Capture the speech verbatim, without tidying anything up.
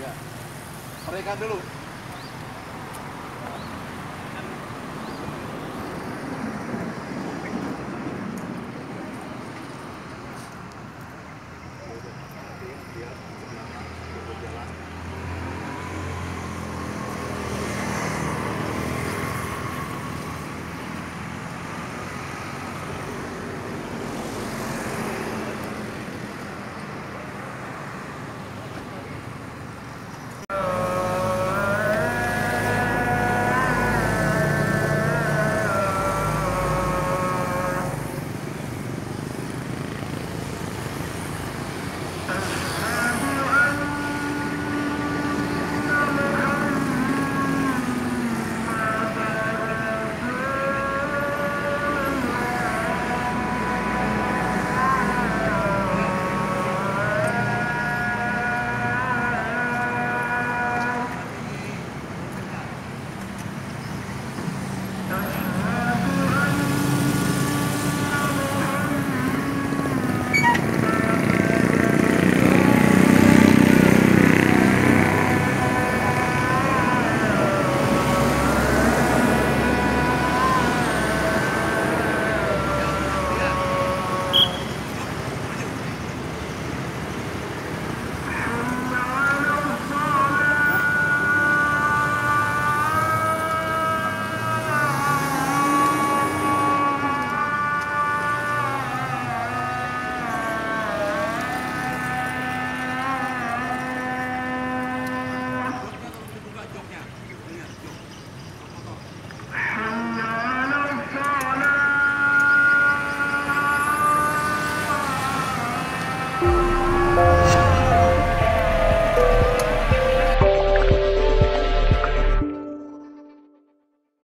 Ya. Mereka dulu.